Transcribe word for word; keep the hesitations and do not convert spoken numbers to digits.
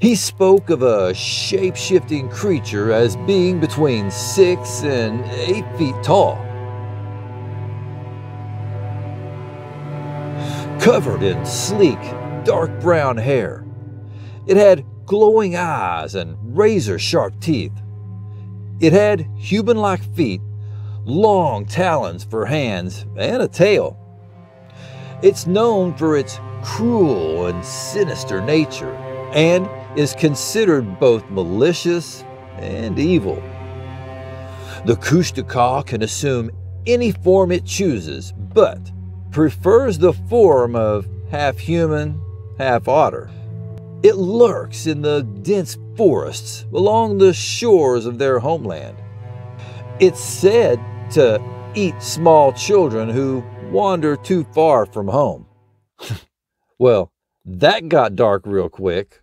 He spoke of a shape-shifting creature as being between six and eight feet tall, covered in sleek, dark brown hair. It had glowing eyes and razor-sharp teeth. It had human-like feet, long talons for hands, and a tail. It's known for its cruel and sinister nature, and is considered both malicious and evil. The Kushtaka can assume any form it chooses, but prefers the form of half human, half otter. It lurks in the dense forests along the shores of their homeland. It's said to eat small children who wander too far from home. Well, that got dark real quick.